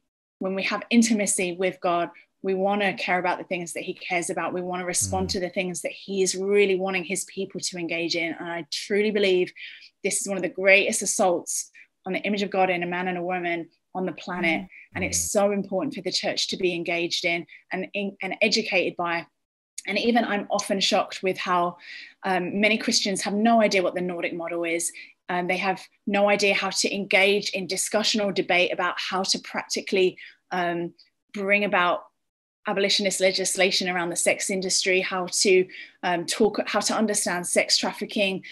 have intimacy with God, we want to care about the things that he cares about. We want to respond to the things that he is really wanting his people to engage in. And I truly believe this is one of the greatest assaults on the image of God in a man and a woman on the planet. And it's so important for the church to be engaged in and educated by. And even I'm often shocked with how many Christians have no idea what the Nordic model is. They have no idea how to engage in discussion or debate about how to practically bring about abolitionist legislation around the sex industry, how to how to understand sex trafficking.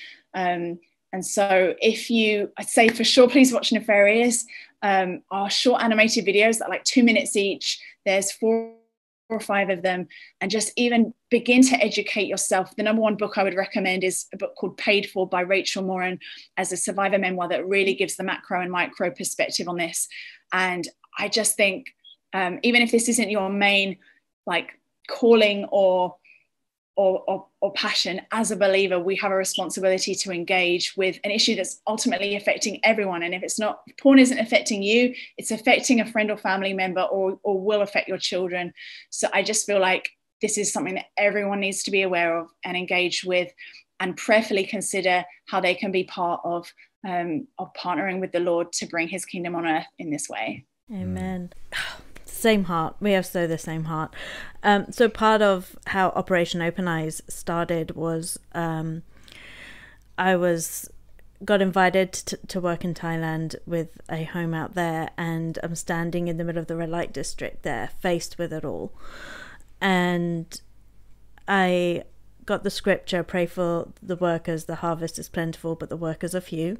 And so I'd say for sure, please watch Nefarious. Our short animated videos that are like 2 minutes each. There's four or five of them, and just even begin to educate yourself. The number one book I would recommend is a book called Paid For by Rachel Moran, as a survivor memoir that really gives the macro and micro perspective on this. And I just think, even if this isn't your main like calling or passion, as a believer, we have a responsibility to engage with an issue that's ultimately affecting everyone. And if it's not, porn isn't affecting you, it's affecting a friend or family member, or will affect your children. So I just feel like this is something that everyone needs to be aware of and engaged with, and prayerfully consider how they can be part of partnering with the Lord to bring his kingdom on earth in this way. Amen. Same heart. We have the same heart. So part of how Operation Open Eyes started was I got invited to work in Thailand with a home out there, and I'm standing in the middle of the red light district there, faced with it all. And I got the scripture, pray for the workers, the harvest is plentiful, but the workers are few.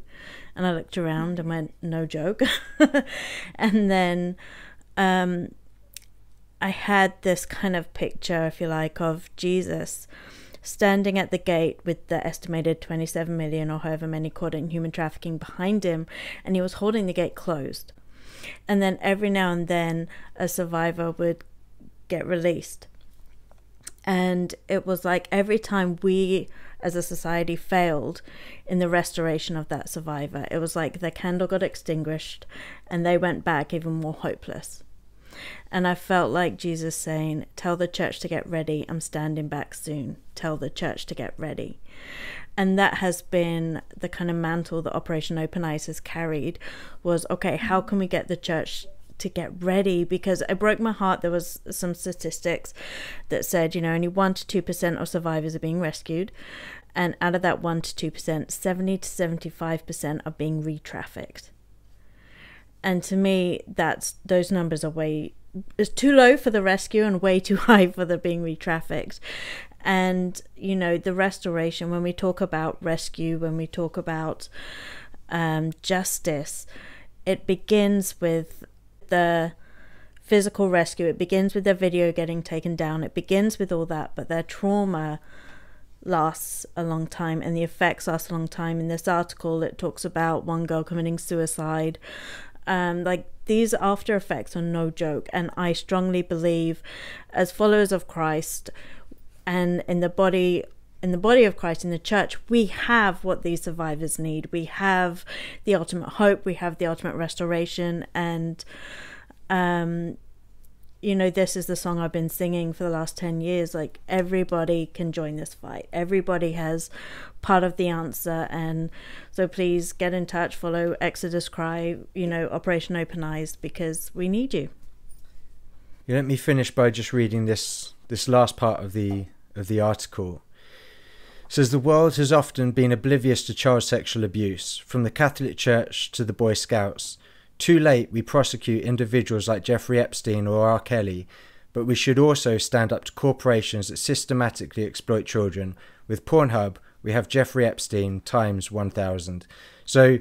And I looked around and went, no joke. And then I had this kind of picture, if you like, of Jesus standing at the gate with the estimated 27 million or however many caught in human trafficking behind him, and he was holding the gate closed. And then every now and then a survivor would get released. And it was like every time we as a society failed in the restoration of that survivor, it was like their candle got extinguished and they went back even more hopeless. And I felt like Jesus saying, tell the church to get ready, I'm standing back soon. Tell the church to get ready. And that has been the kind of mantle that Operation Open Eyes has carried, was, okay, how can we get the church to get ready? Because it broke my heart. There was some statistics that said, you know, only 1 to 2% of survivors are being rescued. And out of that 1 to 2%, 70 to 75% are being re-trafficked. And to me, that's, those numbers are way, it's too low for the rescue and way too high for the being re-trafficked. And, you know, the restoration, when we talk about rescue, when we talk about justice, it begins with the physical rescue. It begins with their video getting taken down. It begins with all that, but their trauma lasts a long time and the effects last a long time. In this article, it talks about one girl committing suicide. Like, these after effects are no joke, and I strongly believe as followers of Christ and in the body of Christ, in the church, we have what these survivors need. We have the ultimate hope, we have the ultimate restoration. And you know, this is the song I've been singing for the last 10 years, like, everybody can join this fight. Everybody has part of the answer. And so please get in touch, follow Exodus Cry, you know, Operation Open Eyes, because we need you. Yeah, let me finish by just reading this last part of the article. It says, the world has often been oblivious to child sexual abuse, from the Catholic Church to the Boy Scouts. Too late we prosecute individuals like Jeffrey Epstein or R. Kelly, but we should also stand up to corporations that systematically exploit children. With Pornhub, we have Jeffrey Epstein times 1,000. So,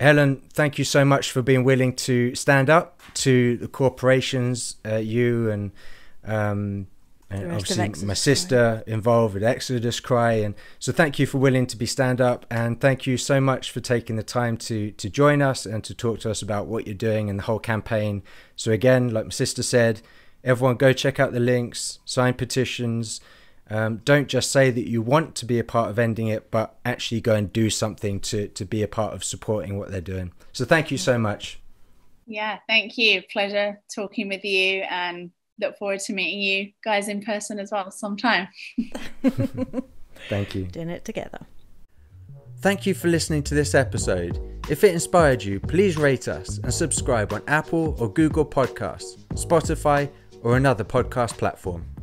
Helen, thank you so much for being willing to stand up to the corporations, you and obviously my sister involved with Exodus Cry. And so thank you for willing to stand up, and thank you so much for taking the time to join us and to talk to us about what you're doing and the whole campaign. So again, like my sister said, everyone go check out the links, sign petitions. Don't just say that you want to be a part of ending it, but actually go and do something to be a part of supporting what they're doing. So thank you so much. Yeah, thank you. Pleasure talking with you, and look forward to meeting you guys in person as well sometime. Thank you. Doing it together. Thank you for listening to this episode. If it inspired you, please rate us and subscribe on Apple or Google Podcasts, Spotify, or another podcast platform.